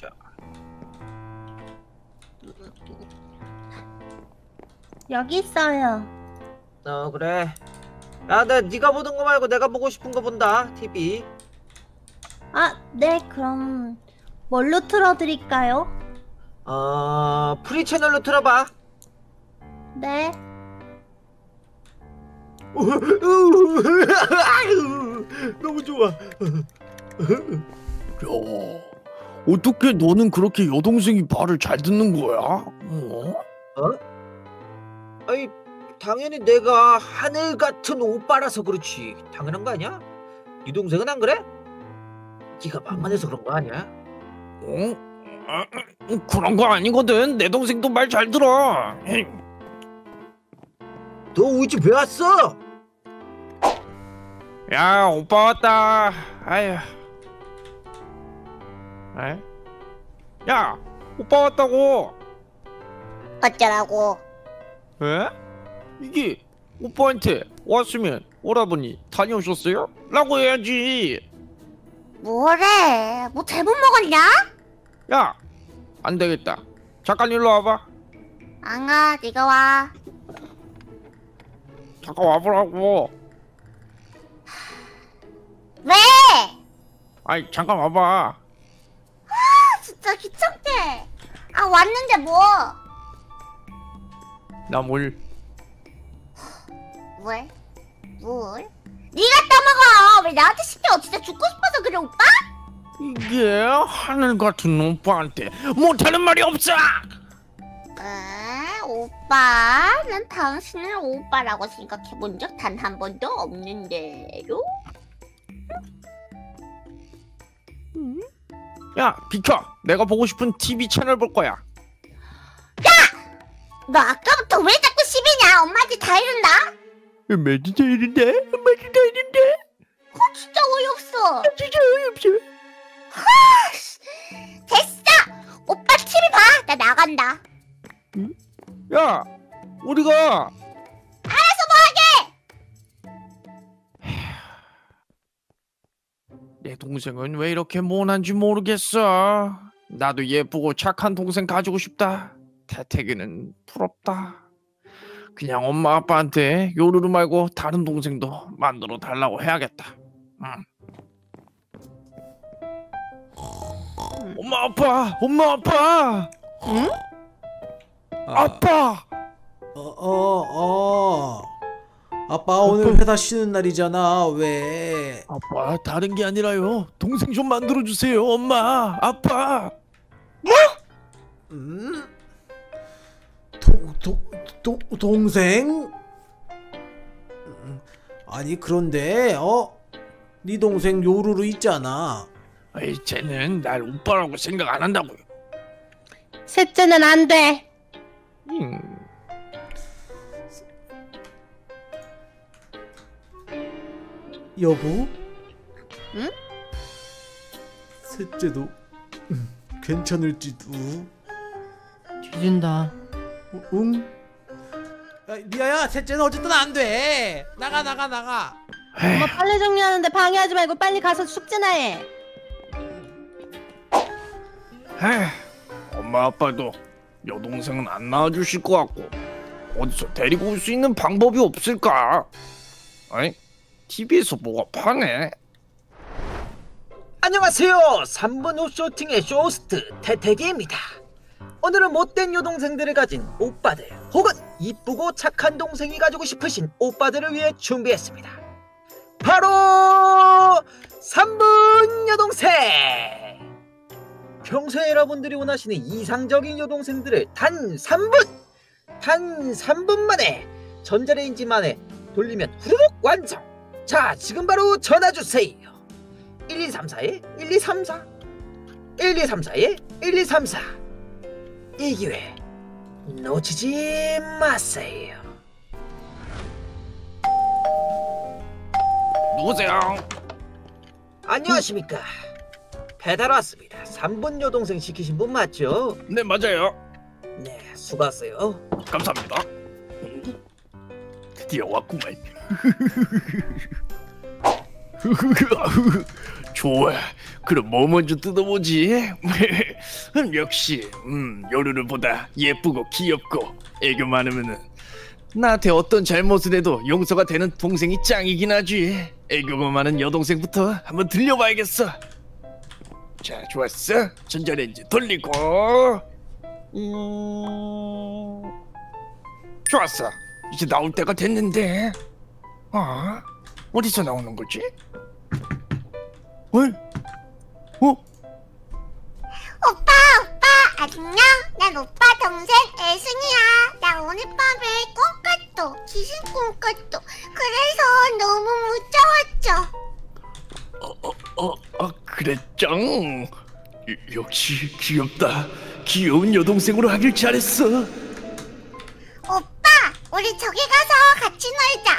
자. 여기 있어요. 어 그래. 야 나 네가 보는 거 말고 내가 보고 싶은 거 본다. TV. 아 네 그럼 뭘로 틀어드릴까요? 프리 채널로 틀어봐. 네. 너무 좋아. 야, 어떻게 너는 그렇게 여동생이 말을 잘 듣는 거야? 아니 당연히 내가 하늘 같은 오빠라서 그렇지. 당연한 거 아니야? 네 동생은 안 그래? 네가 만만해서 그런 거 아니야? 그런 거 아니거든. 내 동생도 말 잘 들어. 너 우리 집 왜 왔어? 야 오빠 왔다. 아휴. 에? 야 오빠 왔다고. 어쩌라고? 에? 이게 오빠한테 왔으면 오라버니 다녀오셨어요? 라고 해야지. 뭐래? 뭐 대본 먹었냐? 야 안 되겠다. 잠깐 일로 와봐. 앙아 네가 와. 잠깐 와보라고. 왜? 아이 잠깐 와봐. 아 진짜 귀찮게. 아 왔는데 뭐? 나 물. 뭘? 물? 네가 따먹어. 왜 나한테 시켜? 진짜 죽고 싶어서 그래 오빠? 이게 하늘 같은 오빠한테 못하는 말이 없어. 오빠, 난 당신을 오빠라고 생각해본 적 단 한 번도 없는데요? 야, 비켜! 내가 보고 싶은 TV 채널 볼 거야. 야! 너 아까부터 왜 자꾸 시비냐? 엄마한테 다 이른다? 엄마한테 다 이른다? 엄마한테 다 이른다? 진짜 어이없어. 진짜 어이없어. 됐어! 오빠 TV 봐! 나 나간다. 응? 야! 우리가! 알아서 뭐하게! 내 동생은 왜 이렇게 모난지 모르겠어. 나도 예쁘고 착한 동생 가지고 싶다. 태태기는 부럽다. 그냥 엄마 아빠한테 요루루 말고 다른 동생도 만들어 달라고 해야겠다. 엄마 아빠! 엄마 아빠! 응? 아빠! 아빠 오늘 회사 쉬는 날이잖아. 왜? 아빠 다른 게 아니라요. 동생 좀 만들어주세요. 엄마 아빠. 뭐? 동생? 아니 그런데 네 동생 요루루 있잖아. 아이 쟤는 날 오빠라고 생각 안 한다고요. 셋째는 안 돼. 여보? 응? 셋째도 괜찮을지도. 뒤진다. 응? 리아야 셋째는 어쨌든 안 돼. 나가 나가 나가. 엄마 빨래 정리하는데 방해하지 말고 빨리 가서 숙제나 해. 엄마 아빠도 여동생은 안 낳아주실 것 같고 어디서 데리고 올 수 있는 방법이 없을까? 아니 TV에서 뭐가 파네? 안녕하세요. 3분 홈쇼팅의 쇼호스트 태태기입니다. 오늘은 못된 여동생들을 가진 오빠들 혹은 이쁘고 착한 동생이 가지고 싶으신 오빠들을 위해 준비했습니다. 바로 3분 여동생! 평소에 여러분들이 원하시는 이상적인 여동생들을 단 3분! 단 3분 만에 전자레인지 만에 돌리면 후루룩 완성! 자 지금 바로 전화주세요. 12341-1234 1234에 1234. 이 기회 놓치지 마세요. 누구세요? 안녕하십니까. 배달 왔습니다. 3번 여동생 시키신 분 맞죠? 네, 맞아요. 네, 수고하세요. 감사합니다. 드디어 왔구만. 좋아. 그럼 뭐 먼저 뜯어보지? 역시 요루루보다 예쁘고 귀엽고 애교 많으면은 나한테 어떤 잘못을 해도 용서가 되는 동생이 짱이긴 하지. 애교가 많은 여동생부터 한번 들려봐야겠어. 자, 좋았어. 전자레인지 돌리고. 좋았어. 이제 나올 때가 됐는데. 아, 어디서 나오는 거지? 헐? 어? 오빠 안녕. 난 오빠 동생 애순이야. 나 오늘 밤에 꿈 꿨어. 귀신 꿈 꿨어. 그래서 너무 무서웠죠. 그랬죠. 역시 귀엽다. 귀여운 여동생으로 하길 잘했어. 오빠, 우리 저기 가서 같이 놀자.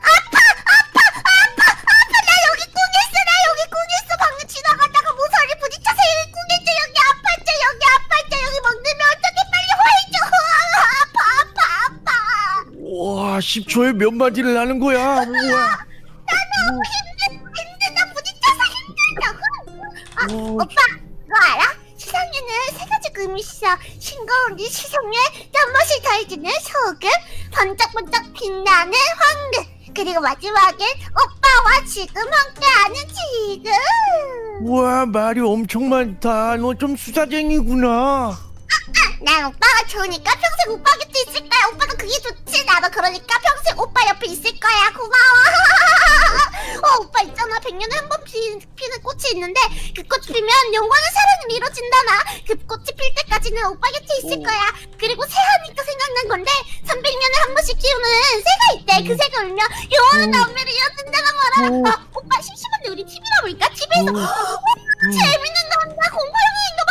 아파. 나 여기 꿍했어. 방금 지나가다가 모서리 부딪혀서 여기 꿍했죠. 여기 아팠죠. 여기 먹으면 어떻게 빨리 화해줘. 아파. 와, 10초에 몇 마디를 하는 거야. 우와. 나는 힘들다. 부딪혀서 힘들다. 오빠, 너 알아? 세상에는 세 가지 금이 있어. 싱거운 이 세상에 짠맛이 더해지는 소금, 번쩍번쩍 빛나는 황금, 그리고 마지막엔 오빠와 지금 함께하는 지금. 우와, 말이 엄청 많다. 너 좀 수다쟁이구나. 난 오빠가 좋으니까 평생 오빠 곁에 있을 거야. 오빠도 그게 좋지. 나도 그러니까 평생 오빠 옆에 있을 거야. 고마워. 오빠 있잖아, 100년에 한 번 피는 꽃이 있는데 그 꽃이 피면 영광의 사랑이 이루어진다나. 그 꽃이 필 때까지는 오빠 곁에 있을 거야. 그리고 새하니까 생각난 건데 300년에 한 번씩 키우는 새가 있대. 그 새가 울면 영원한 남매를 이어준다는 거라. 오빠 심심한데 우리 TV나 볼까? TV에서 재밌는 거 한다. 공포영화인가 봐.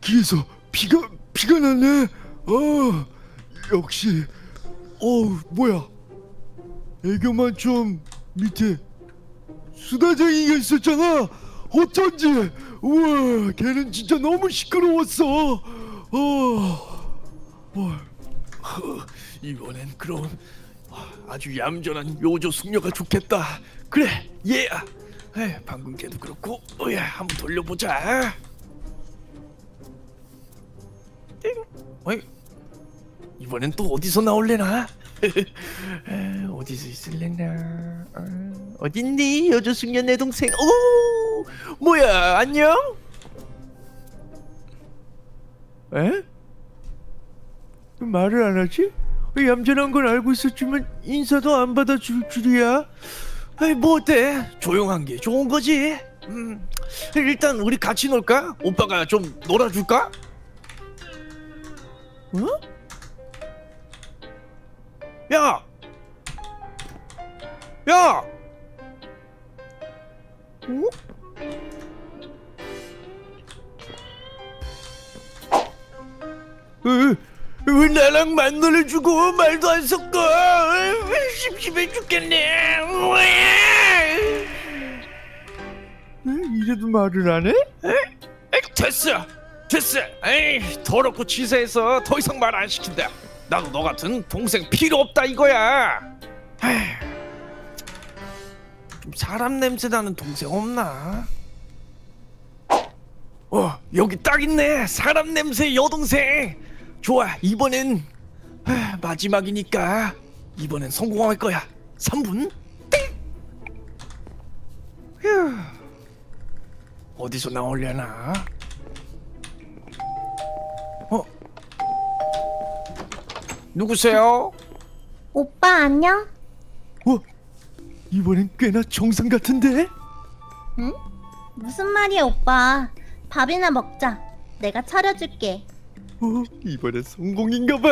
귀에서 피가 나네. 역시. 뭐야? 애교만 좀 밑에 수다쟁이가 있었잖아. 어쩐지. 우와, 걔는 진짜 너무 시끄러웠어. 이번엔 그럼 아주 얌전한 요조 숙녀가 좋겠다. 그래, 얘야. 방금 걔도 그렇고. 한번 돌려보자. 어이, 이번엔 또 어디서 나올래나? 어디서 있을래나? 어딨니? 여자 숙녀 내 동생. 오, 뭐야? 안녕? 에? 말을 안 하지? 얌전한 걸 알고 있었지만 인사도 안 받아줄 줄이야. 에이, 뭐 어때? 조용한 게 좋은 거지. 일단 우리 같이 놀까? 오빠가 좀 놀아줄까? 어? 야! 어? 왜 나랑 만 놀아주고 말도 안 섞어? 심심해 죽겠네. 이래도 말을 안 해? 됐어! 에이, 더럽고 치사해서 더 이상 말 안 시킨다. 나도 너 같은 동생 필요 없다 이거야. 좀 사람 냄새 나는 동생 없나? 여기 딱 있네. 사람 냄새 여동생. 좋아, 이번엔 마지막이니까 이번엔 성공할 거야. 3분? 휴. 어디서 나오려나? 어? 누구세요? 오빠 안녕? 어? 이번엔 꽤나 정상 같은데? 응? 무슨 말이야 오빠. 밥이나 먹자. 내가 차려줄게. 어? 이번엔 성공인가봐.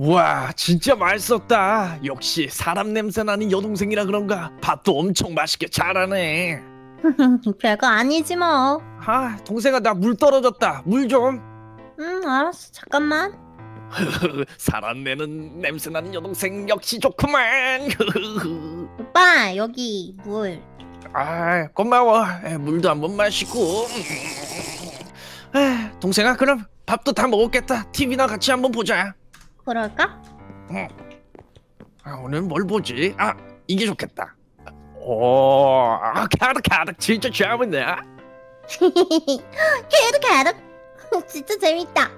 와, 진짜 맛있었다. 역시 사람 냄새 나는 여동생이라 그런가 밥도 엄청 맛있게 잘하네. 별거 아니지 뭐. 아, 동생아 나 물 떨어졌다. 물 좀. 응, 알았어. 잠깐만. 사람 내는 냄새 나는 여동생 역시 좋구만. 오빠, 여기 물. 아, 고마워. 물도 한번 마시고. 동생아, 그럼 밥도 다 먹었겠다. TV나 같이 한번 보자. 그럴까? 응. 아, 오늘 뭘 보지? 아, 이게 좋겠다. 오, 아, 가득가득 진짜 재밌네. 가득가득 진짜 재밌다.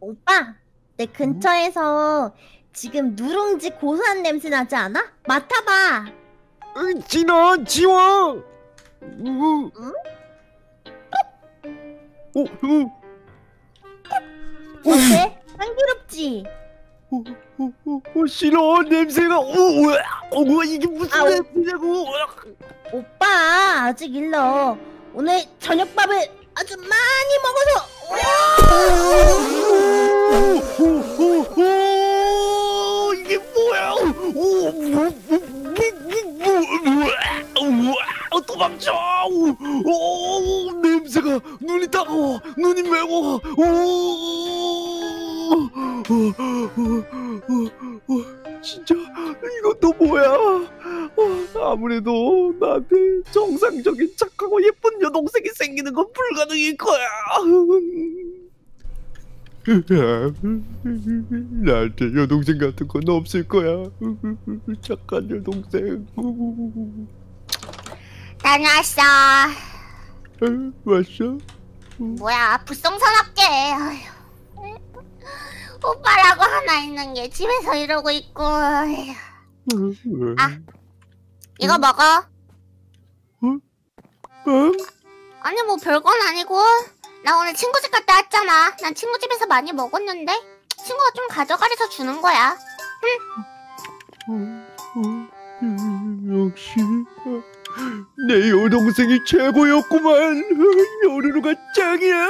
오빠, 내 근처에서 지금 누룽지 고소한 냄새 나지 않아? 맡아봐. 진아, 지워. 응? 어때? 향기롭지? 싫어, 냄새가. 이게 무슨 냄새냐고. 오빠, 아직 일러. 오늘 저녁밥을 아주 많이 먹어서. 이게 뭐야? 도망쳐! 오, 냄새가 눈이 따가워, 눈이 매워. 진짜 이것도 뭐야? 아무래도 나한테 정상적인 착하고 예쁜 여동생이 생기는 건 불가능일 거야. 나한테 여동생 같은 건 없을 거야. 착한 여동생. 다녀왔어. 왔어? 뭐야, 불성사납게. 오빠라고 하나 있는 게 집에서 이러고 있고. 아, 이거 먹어. 아니 뭐 별건 아니고. 나 오늘 친구 집 갔다 왔잖아. 난 친구 집에서 많이 먹었는데 친구가 좀 가져가래서 주는 거야. 역시 내 여동생이 최고였구만. 요루루가 짱이야.